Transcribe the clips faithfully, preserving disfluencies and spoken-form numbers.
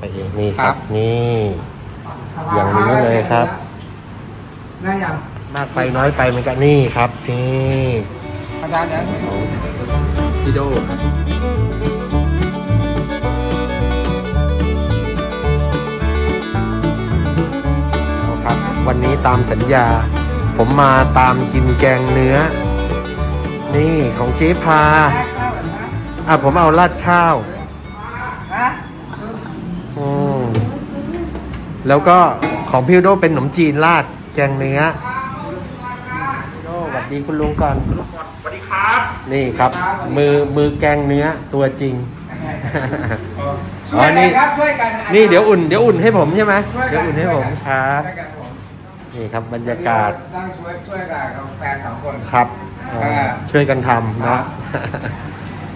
ไปเองนี่ครับนี่อย่างนี้เลยครับได้ยังมากไปน้อยไปมันก็นี่ครับนี่อาจารย์นะพี่โดครับวันนี้ตามสัญญาผมมาตามกินแกงเนื้อนี่ของเจ๊พาอ่ะผมเอาราดข้าวอืมแล้วก็ของพี่โดเป็นขนมจีนราดแกงเนื้อสวัสดีคุณลุงก่อนคุณลุงก่อนสวัสดีครับนี่ครับมือมือแกงเนื้อตัวจริงอ๋อนี่นี่เดี๋ยวอุ่นเดี๋ยวอุ่นให้ผมใช่ไหมเดี๋ยวอุ่นให้ผมครับนี่ครับบรรยากาศตั้งช่วยช่วยกับแฟนสองคนครับช่วยกันทำนะ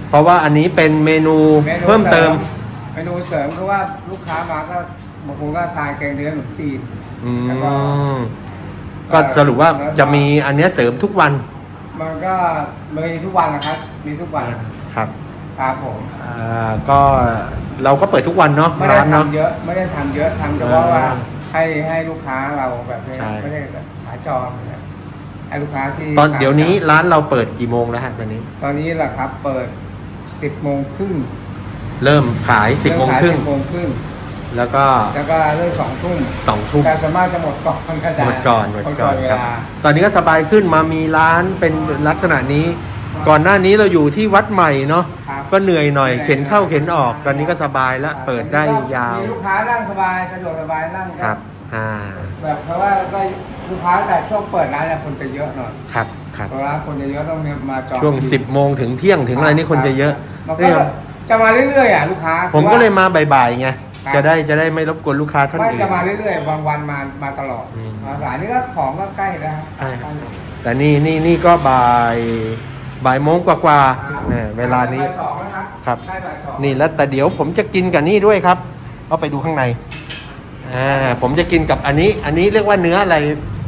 เพราะว่าอันนี้เป็นเมนูเพิ่มเติมเมนูเสริมเพราะว่าลูกค้ามาก็บางคนก็ทานแกงเนื้อขนมจีนอืมก็สรุปว่าจะมีอันนี้เสริมทุกวันมันก็มีทุกวันนะครับมีทุกวันครับครับผมอ่าก็เราก็เปิดทุกวันเนาะไม่ได้ทำเยอะไม่ได้ทำเยอะทำเฉพาะว่าให้ให้ลูกค้าเราแบบไม่ได้แบบหาจองให้ลูกค้าที่ตอนเดี๋ยวนี้ร้านเราเปิดกี่โมงแล้วฮะตอนนี้ตอนนี้แหละครับเปิดสิบโมงครึ่งเริ่มขายสิบโมงครึ่งแล้วก็แล้วก็เรื่องสองทุ่มสองทุ่มแต่สามารถจะหมดก่อนก็ได้หมดก่อนหมดก่อนครับตอนนี้ก็สบายขึ้นมามีร้านเป็นลักษณะนี้ก่อนหน้านี้เราอยู่ที่วัดใหม่เนาะก็เหนื่อยหน่อยเข็นเข้าเข็นออกตอนนี้ก็สบายแล้วเปิดได้ยาวลูกค้านั่งสบายสะดวกสบายนั่งครับแบบเพราะว่าก็ลูกค้าแต่ช่วงเปิดร้านเนี่ยคนจะเยอะหน่อยครับครับเพราะว่าคนจะเยอะต้องเนี่ยมาจองช่วงสิบโมงถึงเที่ยงถึงอะไรนี่คนจะเยอะจะมาเรื่อยๆอ่ะลูกค้าผมก็เลยมาบ่ายๆไงจะได้จะได้ไม่รบกวนลูกค้าท่านอื่นจะมาเรื่อยๆบางวันมามาตลอดมาสายนี่ก็ของก็ใกล้แล้วแต่นี่นี่นี่ก็บ่ายบ่ายโมงกว่าๆเนี่ยเวลานี้ครับนี่แล้วแต่เดี๋ยวผมจะกินกับนี่ด้วยครับเอาไปดูข้างในอ่าผมจะกินกับอันนี้อันนี้เรียกว่าเนื้ออะไร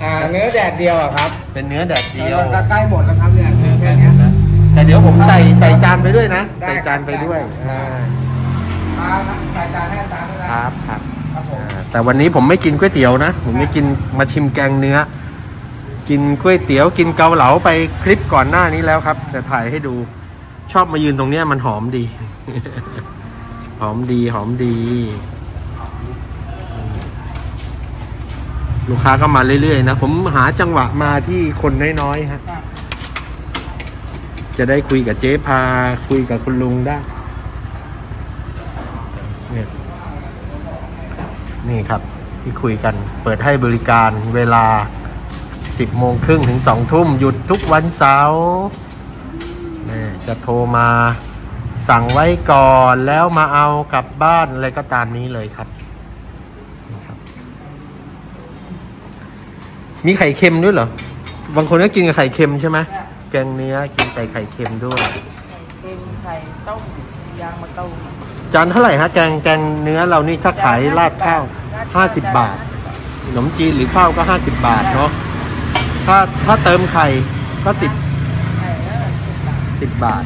อ่าเนื้อแดดเดียวครับเป็นเนื้อแดดเดียวใกล้หมดแล้วครับเนี่ยแค่นี้แต่เดี๋ยวผมใส่ใส่จานไปด้วยนะใส่จานไปด้วยอ่าครับครับแต่วันนี้ผมไม่กินก๋วยเตี๋ยวนะผมไม่กินมาชิมแกงเนื้อกินก๋วยเตี๋ยวกินเกาเหลาไปคลิปก่อนหน้านี้แล้วครับจะถ่ายให้ดูชอบมายืนตรงเนี้ยมันหอมดีหอมดีหอมดีลูกค้าก็มาเรื่อยๆนะผมหาจังหวะมาที่คนน้อยๆฮะจะได้คุยกับเจ๊พาคุยกับคุณลุงได้นี่ครับที่คุยกันเปิดให้บริการเวลาสิบโมงครึ่งถึงสองทุ่มหยุดทุกวันเสาร์จะโทรมาสั่งไว้ก่อนแล้วมาเอากลับบ้านอะไรก็ตามนี้เลยครับมีไข่เค็มด้วยเหรอบางคนก็กินกับไข่เค็มใช่ไหมแกงเนื้อกินใส่ไข่เค็มด้วยเค็มไข่ต้มยางมะตูมจานเท่าไหร่ฮะแกงแกงเนื้อเรานี่ถ้าขายราดข้าวห้าสิบบาทขนมจีนหรือข้าวก็ห้าสิบบาทเนาะถ้าถ้าเติมไข่ก็สิบสิบบาท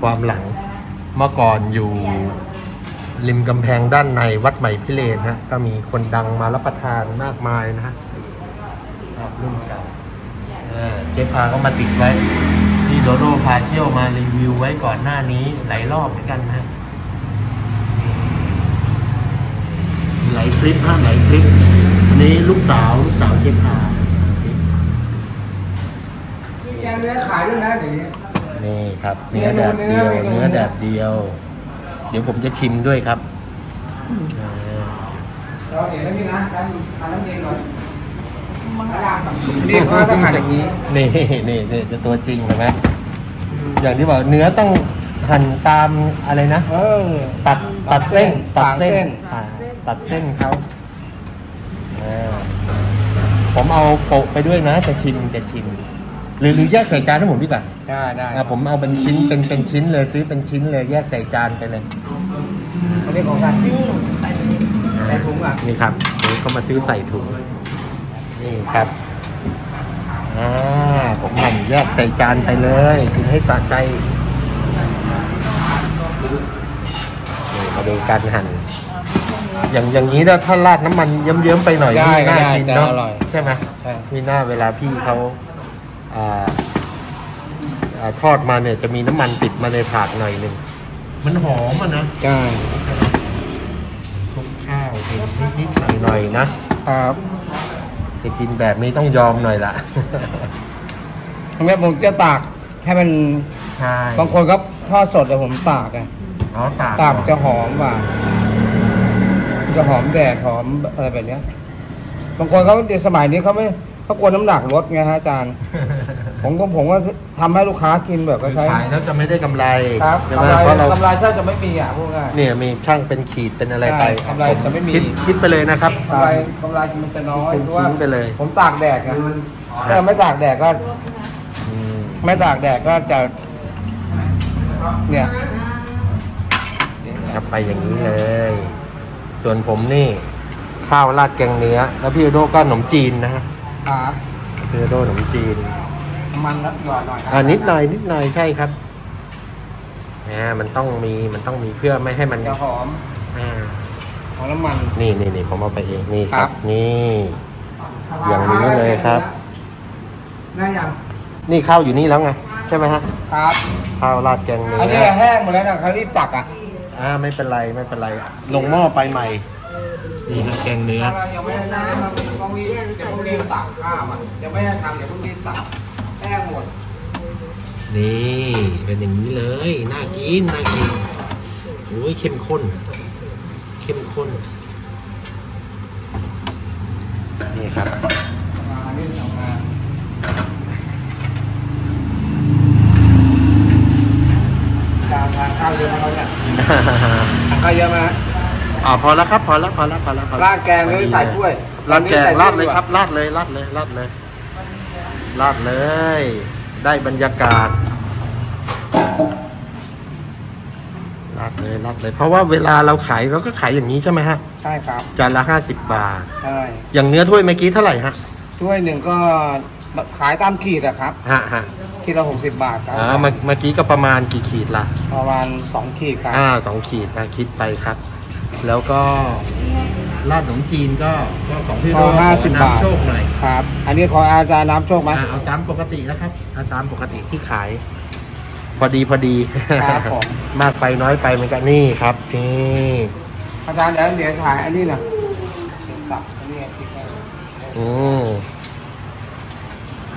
ความหลังเมื่อก่อนอยู่ริมกำแพงด้านในวัดใหม่พิเรนฮะก็มีคนดังมารับประทานมากมายนะฮะรุ่นเก่าเจ๊พาก็มาติดไว้โดโด้พาเที่ยวมารีวิวไว้ก่อนหน้านี้หลายรอบเหมือนกันนะหลายคลิปห้าหลายคลิปอันนี้ลูกสาวลูกสาวเชฟพามีแกงเนื้อขายด้วยนะเดี๋ยวนี้นี่ครับเนื้อแดดเดียวเนื้อแดดเดียวเดี๋ยวผมจะชิมด้วยครับเราเดี๋ยวนะพี่นะทานน้ำเย็นก่อนนี่ก็ต้องหั่นอย่างนี้นี่นี่นี่จะตัวจริงเห็นไหมอย่างที่บอกเนื้อต้องหั่นตามอะไรนะตัดตัดเส้นตัดเส้นตัดเส้นเขาผมเอาโปะไปด้วยนะจะชิมจะชิมหรือหรือแยกใส่จานให้ผมดีกว่าได้ได้ผมเอาเป็นชิ้นเป็นเป็นชิ้นเลยซื้อเป็นชิ้นเลยแยกใส่จานไปเลยเขาเรียกของการนี่ใส่ถุงอ่ะนี่ครับเขามาซื้อใส่ถุงนี่ครับผมหั่นแยกใส่จานไปเลยกินให้สะใจ การหั่นอย่างอย่างนี้นะถ้าราดน้ำมันเยิ้มๆไปหน่อยมีน่ากินเนาะใช่ไหมมีหน้าเวลาพี่เขาทอดมาเนี่ยจะมีน้ำมันติดมาในถาดหน่อยหนึ่งมันหอมอ่ะนะใช่คลุกข้าวเห็นนิดๆหน่อยๆนะครับจะกินแบบนี้ต้องยอมหน่อยละตรงนี้ผมจะตากให้มันบางคนก็ทอดสดแต่ผมตากไงอ๋อตากตากจะหอมว่ะจะหอมแดดหอมอะไรแบบนี้บางคนเขาในสมัยนี้เขาไม่เขากลัวน้ำหนักลดไงฮะอาจารย์ผมก็ผมก็ทำให้ลูกค้ากินแบบก็ใช่ขายแล้วจะไม่ได้กำไรครับกำไรกำไรช่างจะไม่มีอ่ะพวกนี้เนี่ยมีช่างเป็นขีดเป็นอะไรไปกำไรจะไม่มีคิดไปเลยนะครับกำไรกำไรมันจะน้อยเพราะว่าผมตากแดดไงถ้าไม่ตากแดดก็ไม่ตากแดดก็จะเนี่ยไปอย่างนี้เลยส่วนผมนี่ข้าวราดแกงเนื้อแล้วพี่โดโด้ก็ขนมจีนนะฮะพี่โดโด้ขนมจีนมันนิดหน่อยหน่อยอ่านิดหน่อยนิดหน่อยใช่ครับอ่ามันต้องมีมันต้องมีเพื่อไม่ให้มันจะหอมอ่าหอมน้ำมันนี่นี่นี่ผมเอาไปเองนี่ครับนี่อย่างนี้เลยครับได้ยังนี่ข้าวอยู่นี่แล้วไงใช่ไหมฮะครับข้าวราดแกงเนื้ออันนี้แห้งหมดแล้วนะเขารีบตักอ่ะอ่าไม่เป็นไรไม่เป็นไรลงหม้อไปใหม่นี่นะแกงเนื้อยังไม่ได้ทำยังไม่ได้ทำยังไม่ได้ตักข้าวอ่ะยังไม่ได้ทำยังไม่ได้ตักแห้งหมดนี่เป็นอย่างนี้เลยน่ากินน่ากินโอ้ยเข้มข้นเข้มข้นนี่ครับข้าวเยอะมากเนี่ยข้าวเยอะมากอ๋อพอแล้วครับพอแล้วพอแล้วพอแล้วราดแกงไม่ใส่ถ้วยราดแกงราดเลยครับราดเลยราดเลยราดเลยราดเลยได้บรรยากาศราดเลยราดเลยเพราะว่าเวลาเราขายเราก็ขายอย่างนี้ใช่ไหมฮะใช่ครับจานละห้าสิบบาทใช่อย่างเนื้อถ้วยเมื่อกี้เท่าไหร่ฮะถ้วยหนึ่งก็ขายตามขีดอะครับฮะฮะขีดละหกสิบบาทครับอ๋อเมื่อกี้ก็ประมาณกี่ขีดล่ะประมาณสองขีดครับอ่าสองขีดนะคิดไปครับแล้วก็ราดขนมจีนก็ก็ของพี่โดโด้ห้าสิบบาทโชคหน่อยครับอันนี้ขออาจารย์น้ำโชคไหมเอาตามปกตินะครับเอาตามปกติที่ขายพอดีพอดีครับผมมากไปน้อยไปเหมือนกันนี่ครับนี่อาจารย์เดี๋ยวเดี๋ยวขายอันนี้นะสับอันนี้คิดได้อือ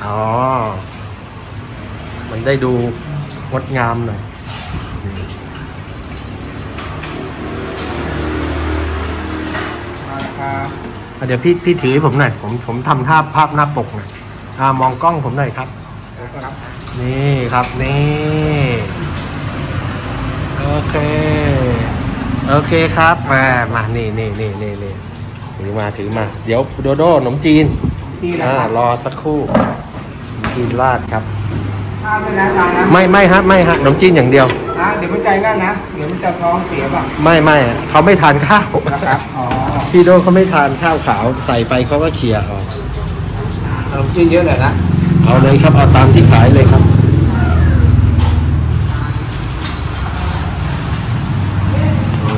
อ๋อมันได้ดูงดงามหน่อยเดี๋ยวพี่พี่ถือผมหน่อยผมผมทำท่าภาพหน้าปกหน่อยอ่ามองกล้องผมหน่อยครับนี่ครับนี่โอเคโอเคครับมามานี่นี่นี่นี่นี่ถือมาถือมาเดี๋ยวโดโด้ขนมจีนอ่ารอสักครู่จีนราดครับไม่ไม่ฮะไม่ฮะขนมจีนอย่างเดียวเดี๋ยวมันใจนั่นนะเดี๋ยวมันจะท้องเสียป่ะไม่ไม่เขาไม่ทานข้าวพี่โดเขาไม่ทานข้าวขาวใส่ไปเขาก็เขี่ยออกขนมจีนเยอะเลยนะเอาเลยครับเอาตามที่ขายเลยครับโอ้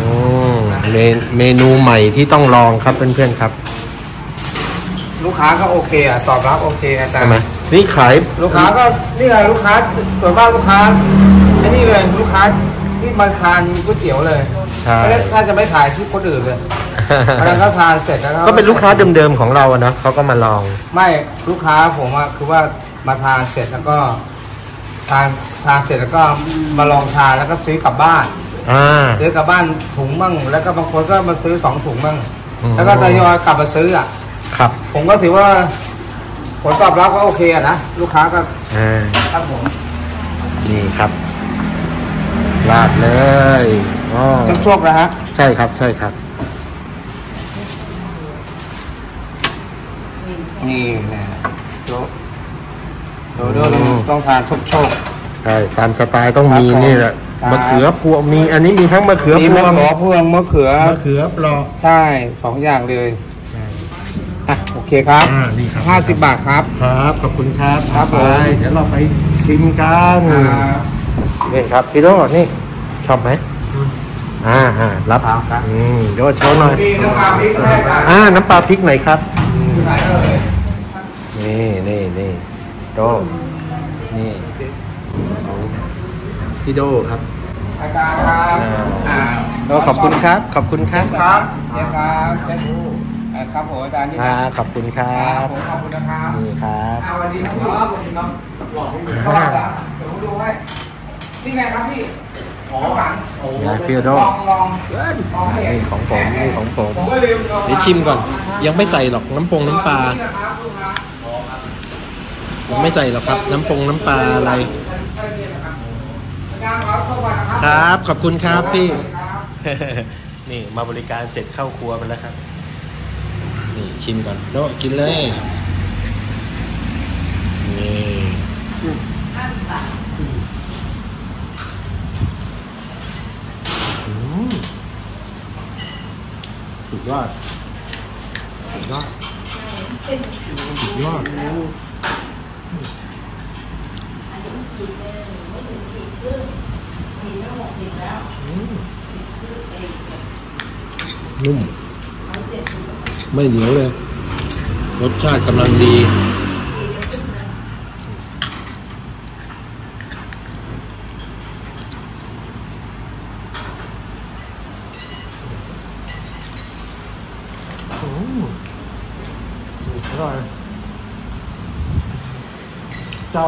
เมนูใหม่ที่ต้องลองครับเพื่อนๆครับลูกค้าก็โอเคอ่ะตอบรับโอเคอาจารย์นี่ขายลูกค้าก็นี่ไงลูกค้าส่วนมากลูกค้าไอ้นี่เลยลูกค้าที่มาทานก๋วยเตี๋ยวเลยเพราะฉะนั้นถ้าจะไม่ขายที่คนอื่นเลยเพราะนั้นเขาทานเสร็จแล้วก็เป็นลูกค้าเดิมๆของเราเนาะเขาก็มาลองไม่ลูกค้าผมว่าคือว่ามาทานเสร็จแล้วก็ทานทานเสร็จแล้วก็มาลองทานแล้วก็ซื้อกลับบ้านซื้อกลับบ้านถุงบ้างแล้วก็บางคนก็มาซื้อสองถุงบ้างแล้วก็ทยอยกลับมาซื้ออ่ะครับผมก็ถือว่าผลตอบรับก็โอเคอะนะลูกค้าก็ครับผมนี่ครับราดเลยช่ำชกนะฮะใช่ครับใช่ครับนี่นะโดโดโด้ต้องทานช่ำชกใช่ตามสไตล์ต้องมีนี่แหละมะเขือพวงมีอันนี้มีทั้งมะเขือพวงมะเขือพวงมะเขือมะเขือปลอกใช่สองอย่างเลยโอเคครับห้าสิบบาทครับครับขอบคุณครับครับเดี๋ยวเราไปชิมกันนี่ครับพี่โดนี่ชอบไหม อ่าอ่ารับอืมเดี๋ยวโชว์หน่อยน้ำปลาพริกอ่าน้ำปลาพริกหน่อยครับนี่นี่นี่โดนี่ของพี่โดครับอาจารย์ครับอ่าโดขอบคุณครับขอบคุณครับครับเจ้าครับเจ้าครับผมอาจารย์นี่ครับขอบคุณครับขอบคุณนะครับนี่ครับเอาวันนี้น้องวันนี้น้องหล่อให้ดูเดี๋ยวดูให้นี่ไงครับพี่ของหลังนะพี่โดลองลองนี่ของผมนี่ของผมเดี๋ยวชิมก่อนยังไม่ใส่หรอกน้ำปงน้ำปลายังไม่ใส่หรอกครับน้ำปงน้ำปลาอะไรครับขอบคุณครับพี่นี่มาบริการเสร็จเข้าครัวไปแล้วครับนี่ชิมก่อนโดกินเลยนี่สุดยอดสุดยอดสุดยอดนุ่มไม่เหนียวเลยรสชาติกำลังดีอร่อยเจ้า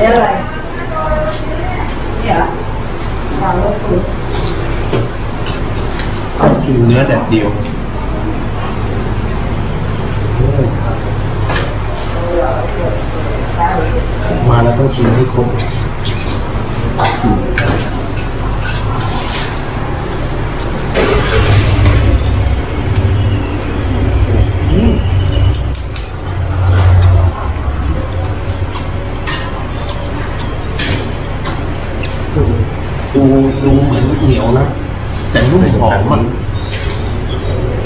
เรียกอะไรเนี่ยทางรถตู้กินเนื้อแดดเดียวมาแล้วต้องกินให้ครบดูดูเหมือนเหนียวนะแต่นุ่มหอมมัน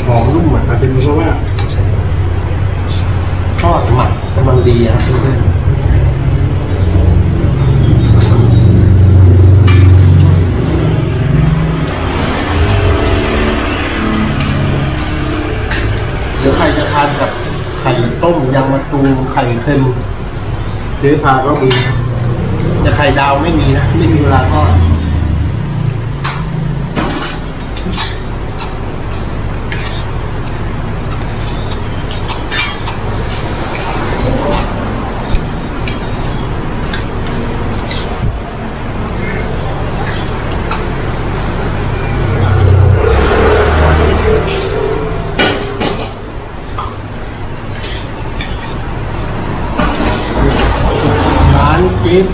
หอมนุ่มอ่ะอาจจะเป็นเพราะว่าทอดหมักกำลังดีอ่ะหรือใครจะทานกับไข่ต้มยำมะตูมไข่เค็มหรือพาก็มีแต่ไข่ดาวไม่มีนะไม่มีเวลาทอด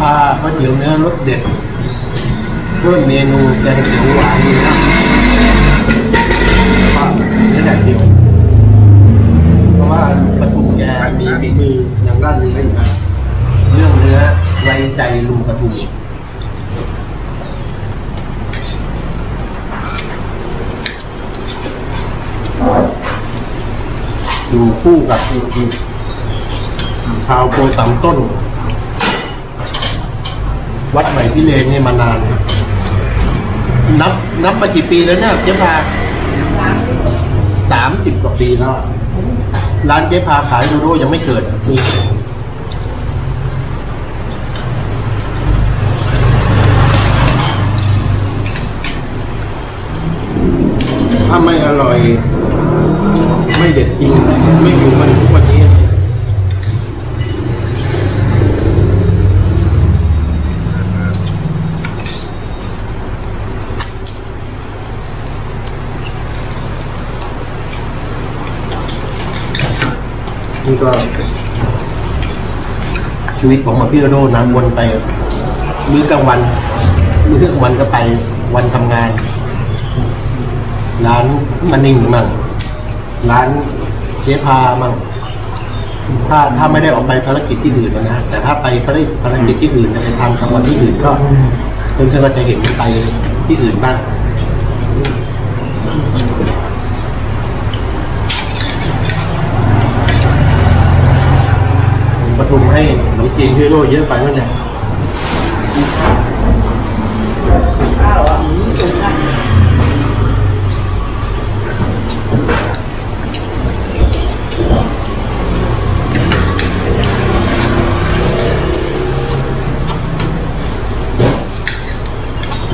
พาก๋วยเตี๋ยวเนื้อรสเด็ดด้วยเมนูแกงเขียวหวานนี่นะเนื้อแดดเดียวเพราะว่าปทุมแกมีฝีมืออย่างด้านนี้ก็อยู่นะเรื่องเนื้อไว้ใจลุงปทุมอยู่คู่กับชาวโพสามต้นวัดใหม่พิเรนนี่มานานนับนับมากี่ปีแล้วเนี่ยเจ๊พาสามสิบกว่าปีแล้วร้านเจ๊พาขายโดโด้ยังไม่เกิดนี่ถ้าไม่อร่อยไม่เด็ดจริงไม่อยู่มันทุกวันนี้นี่ก็ ชีวิตของหมอพี่โดโด้นะวนไปมื้อกลางวันมื้อกลางวันก็ไปวันทำงานร้านมันนิ่งมั่งร้านเชฟพามั่งถ้าถ้าไม่ได้ออกไปภารกิจที่อื่นนะแต่ถ้าไปภารกิจภารกิจที่อื่นจะไปทำสังวันที่อื่นก็เพื่อนๆก็จะเห็นไปที่อื่นบ้างปทุมให้หนูจีนพี่โดโด้เยอะไปแล้วเนี่ย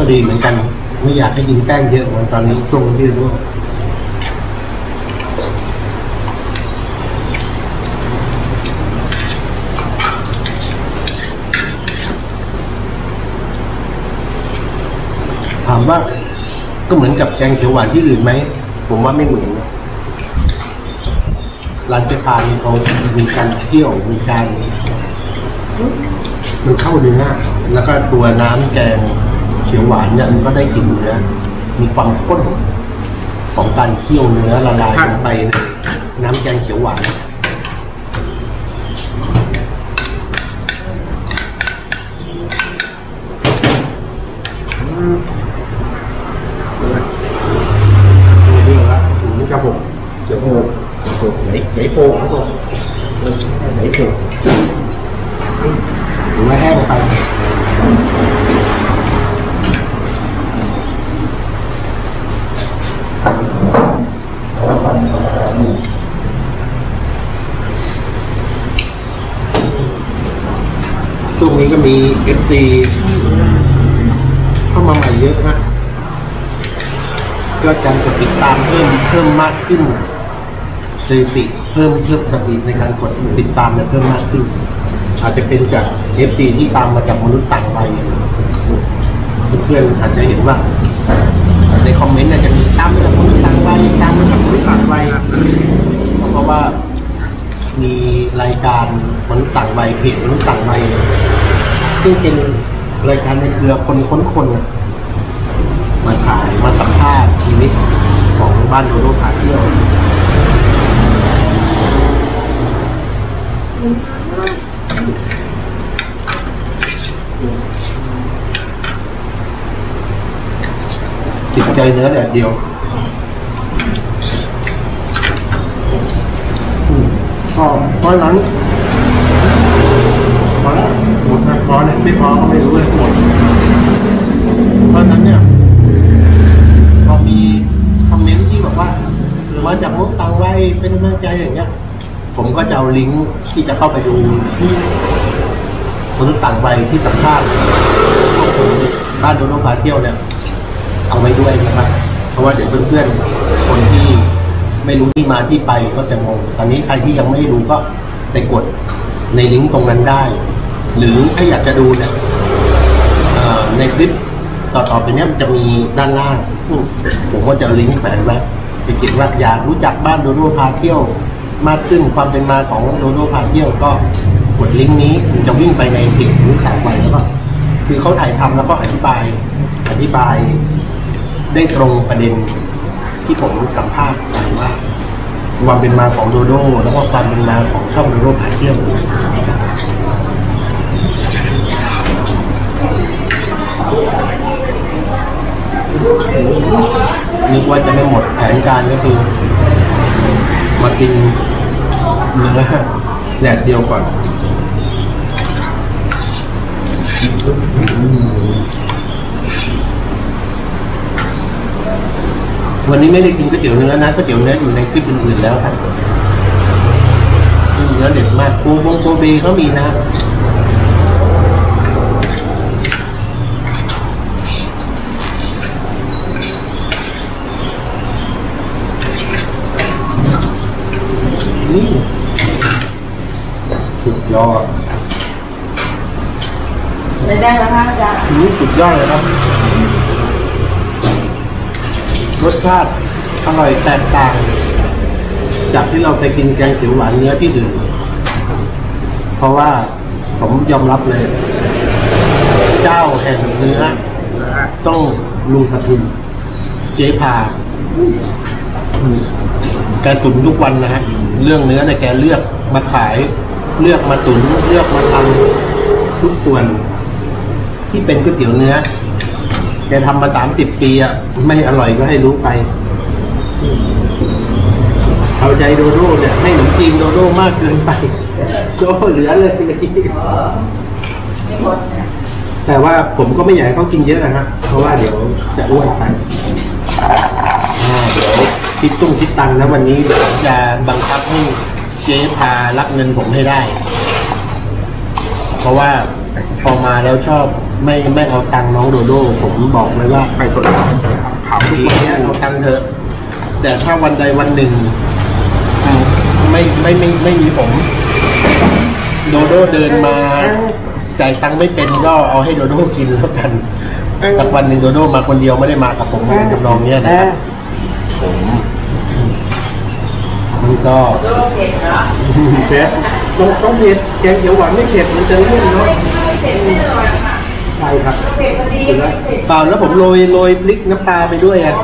ก็ดีเหมือนกันไม่อยากให้กินแป้งเยอะเหมือนตอนนี้ตรงพี่โดโด้ถามว่าก็เหมือนกับแกงเขียวหวานที่อื่นไหมผมว่าไม่เหมือนนะร้านเจพานี่เขามีการเที่ยวมีการมันเข้าเนื้อแล้วก็ตัวน้ำแกงเขียวหวานเนี่ยมันก็ได้กลิ่นเนื้อมีความข้นของการเคี่ยวเนื้อละลายลงไปในน้ำแกงเขียวหวานไหนโฟมครับไหนโฟมหรือว่าแห้งไปช่วงนี้ก็มีเอฟซีเข้ามาใหม่เยอะฮะก็จะติดตามเพิ่มเพิ่มมากขึ้นสถิติเพิ่มเพิ่มสถิติในการกดติดตามเนี่ยเพิ่มมากขึ้นอาจจะเป็นจาก เอฟ ซี ที่ตามมาจากมนุษย์ต่างวัยเพื่อนๆอาจจะเห็นว่าในคอมเมนต์อาจจะมีตามมาจากมนุษย์ต่างวัยตามมาจากมนุษย์ต่างวัยเพราะว่ามีรายการมนุษย์ต่างวัยเพจมนุษย์ต่างวัยซึ่งเป็นรายการในเครือคนค้นคนมาถ่ายมาสัมภาษณ์ชีวิตของบ้านโดโด้พาเที่ยวก็มีติดใจเนื้อแดดเดียวก็เพราะนั้นพอแล้วหมดนะพอเนี่ยไม่พอก็ไม่รู้เลยหมดเพราะนั้นเนี่ยพอมีคอมเมนต์ที่แบบว่าหรือว่าจากมุกตังไว้เป็นกำลังใจอย่างเงี้ยผมก็จะเอาลิงก์ที่จะเข้าไปดูที่คนต่างวัยที่สัมภาษณ์พวกคนบ้านโดโด้พาเที่ยวเนี่ยเอาไว้ด้วยนะครับเพราะว่าเดี๋ยวเพื่อนๆคนที่ไม่รู้ที่มาที่ไปก็จะงงตอนนี้ใครที่ยังไม่รู้ก็ไปกดในลิงก์ตรงนั้นได้หรือถ้าอยากจะดูเนี่ยในคลิปต่อๆไปเนี้ยมันจะมีด้านล่างผมก็จะลิงก์แฝงไว้จะเขียนว่าอยากรู้จักบ้านโดโด้พาเที่ยวมากขึ้นความเป็นมาของโดโด้พาเที่ยวก็กดลิงก์นี้มันจะวิ่งไปในเพจรู้ข่าวไปแล้วก็คือเขาถ่ายทำแล้วก็อธิบายอธิบายได้ตรงประเด็นที่ผมสัมภาษณ์ไปว่าความเป็นมาของโดโด้แล้วก็ความเป็นมาของช่องโดโด้พาเที่ยวนึกว่าจะไม่หมดแผนการก็คือมากินเนื้อแดดเดียวก่อนวันนี้ไม่ได้กินก๋วยเตี๋ยวเนื้อนะก๋วยเตี๋ยวเนื้ออยู่ในคลิปอื่นๆแล้วครับเนื้อเด็ดมากโกบงโกเบก็มีนะสุดยอดได้ได้แล้วครับอาจารย์นี่สุดยอดเลยครับรสชาติอร่อยแตกต่างจากที่เราไปกินแกงเขียวหวานเนื้อที่อื่นเพราะว่า ผมยอมรับเลยเจ้าแห่งเนื้อต้องลุงปทุมเจ๊พาแกตุนทุกวันนะฮะเรื่องเนื้อเนี่ยแกเลือกมาขายเลือกมาตุนเลือกมาทำทุกส่วนที่เป็นก๋วยเตี๋ยวเนื้อแกทำมาสามสิบปีอ่ะไม่อร่อยก็ให้รู้ไปเอาใจโดโด้เนี่ยให้หนุ่มจีนโดโด้มากเกินไปโดเหลือเลยแต่ว่าผมก็ไม่อยากเขากินเยอะนะครับเพราะว่าเดี๋ยวจะอ้วนไปเดี๋ยวคิดตุ้งคิดตังนะวันนี้เดี๋ยวจะบังคับให้เจ๊พารับเงินผมให้ได้เพราะว่าพอมาแล้วชอบไม่ไม่เอาตังน้องโดโด้ผมบอกเลยว่าไปตรวจถามทีเนี่ยเอาตังเถอะแต่ถ้าวันใดวันหนึ่งไม่ไม่ไม่ไม่มีผมโดโด้เดินมาจ่ายตังไม่เป็นก็เอาให้โดโด้กินแล้วกันสักวันหนึ่งโดโด้มาคนเดียวไม่ได้มากับผมในจำลองเนี้ยนะครับผมมันก็เผ็ดนะเผ็ดต้องต้องเผ็ดแกงเขียวหวานไม่เผ็ดมันจะนุ่มเนาะไม่เผ็ดไม่อร่อยค่ะใช่ครับเผ็ดพอดีเปล่าแล้วผมโรยโรยพริกน้ำปลาไปด้วยอะ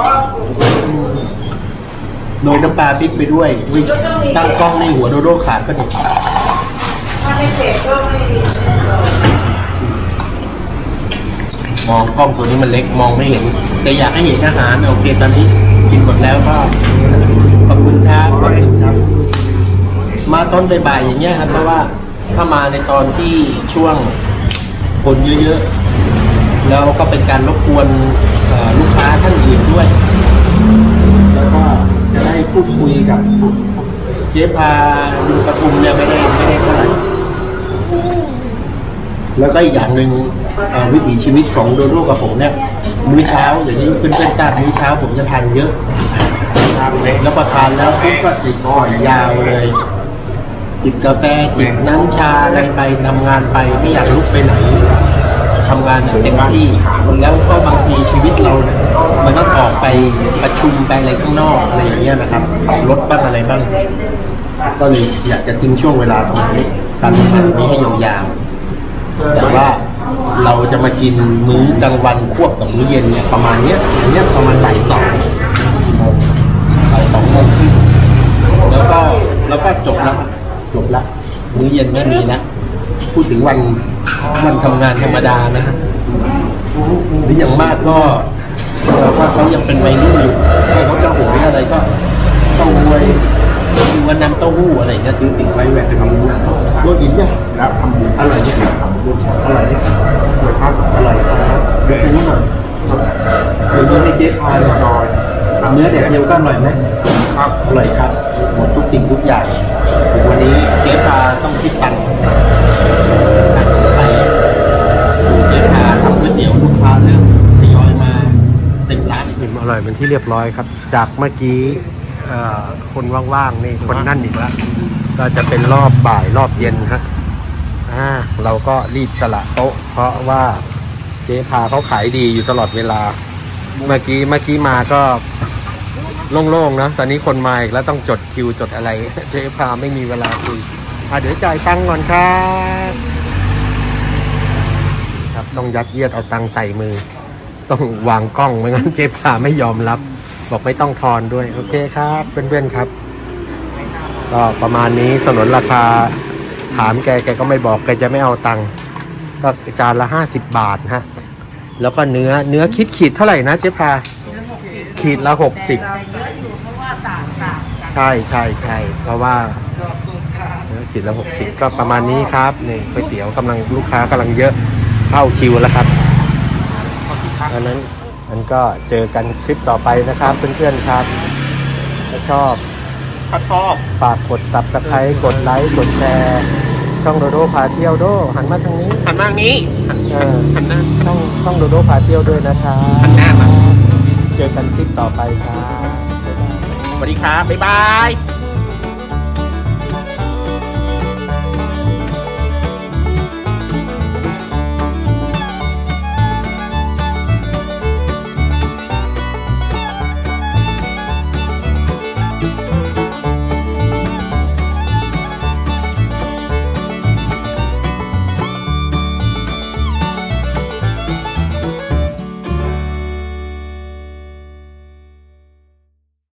โรยน้ำปลาพริกไปด้วยตั้งกล้องในหัวโดโด้ขาดก็เด็ดถ้าไม่เผ็ดก็ไม่มองกล้องตัวนี้มันเล็กมองไม่เห็นแต่อยากให้เห็นอาหารโอเคตอนนี้กินหมดแล้วก็ขอบคุณครับมาต้นบ่ายๆอย่างเงี้ยครับเพราะว่าถ้ามาในตอนที่ช่วงคนเยอะๆแล้วก็เป็นการรบกวนลูกค้าท่านอื่นด้วยแล้วก็จะได้พูดคุยกับเจ๊พาดูประทุมเนี่ยไม่ได้ไม่ได้เท่าไหร่แล้วก็อีกอย่างหนึ่งวิถีชีวิตของโดโด้กับผมเนี่ยมื้อเช้าอย่างนี้เป็นเป็นการมื้อเช้าผมจะทานเยอะแล้วพอทานแล้วปุ๊บก็ติดอ่อนยาวเลยจิบกาแฟจิบน้ำชาอะไรไปทำงานไปไม่อยากลุกไปไหนทำงานอย่างเต็มที่แล้วก็บางทีชีวิตเราเนี่ยมันต้องออกไปประชุมไปอะไรข้างนอกอะไรอย่างเงี้ยนะครับขับรถบ้างอะไรบ้างก็เลยอยากจะทิ้งช่วงเวลาตรงนี้การทำงานนี้ให้ยาวๆแต่ว่าเราจะมากินมื้อกลางวันควบกับมื้อเย็นเนี่ยประมาณเนี้ยอย่างเงี้ยประมาณบ่ายสองบ่ายสองโมงครึ่งแล้วก็แล้วก็จบแล้วจบละมื้อเย็นไม่มีนะพูดถึงวันวันทำงานธรรมดานะหรืออย่างมากก็เราว่าเขายังเป็นวัยรุ่นอยู่ถ้าเขาจะโหยอะไรก็ต้องรวยดูว่าน้ำเต้าหู้อะไรก็ซื้อติดไว้แหวกไปทำบุญโรยอินเนี่ยแล้วทำบุญอร่อยเนี่ยทำบุญอร่อยเนี่ยโดยภาพอร่อยนะครับเดี๋ยวนี้หน่อยเดี๋ยวนี้ไม่เจ๊พาหน่อยเนื้อแดดเดียวก็อร่อยไหมครับอร่อยครับหมดทุกสิ่งทุกอย่างวันนี้เจ๊พาต้องคิดตังค์เจ๊พาทำก๋วยเตี๋ยวลูกค้าเริ่มทยอยมาเต็มร้านอิ่มอร่อยเป็นที่เรียบร้อยครับจากเมื่อกี้คนว่างๆนี่คนนั่นอีกแล้วก็จะเป็นรอบบ่ายรอบเย็นฮะเราก็รีบสละโต๊ะเพราะว่าเจ๊พาเขาขายดีอยู่ตลอดเวลาเมื่อกี้เมื่อกี้มาก็โล่งๆนะตอนนี้คนมาอีกแล้วต้องจดคิวจดอะไรเจ๊พาไม่มีเวลาคุยเดี๋ยวจ่ายตังค์ก่อนครับครับต้องยัดเยียดเอาตังค์ใส่มือต้องวางกล้องไม่งั้นเจ๊พาไม่ยอมรับบอกไม่ต้องทอนด้วยโอเคครับเพื่อนๆครับก็ประมาณนี้สนนราคาถามแกแกก็ไม่บอกแกจะไม่เอาตังค์ก็จานละห้าสิบบาทฮะแล้วก็เนื้อเนื้อคิดขีดเท่าไหร่นะเจ๊พาขีดละหกสิบใช่ใช่ใช่เพราะว่าเนื้อขีดละหกสิบก็ประมาณนี้ครับนี่ก๋วยเตี๋ยวกำลังลูกค้ากำลังเยอะเข้าคิวแล้วครับอันนั้นมันก็เจอกันคลิปต่อไปนะครับเพื่อนๆครับถ้าชอบถ้าชอบฝากกดซับสไครต์กดไลค์กดแชร์ช่องโดโด้พาเที่ยวโดหันมาทางนี้หันมาทางนี้หันหน้าช่องช่องโดโด้พาเที่ยวด้วยนะครับหันหน้ามาเจอกันคลิปต่อไปครับสวัสดีครับบ๊ายบาย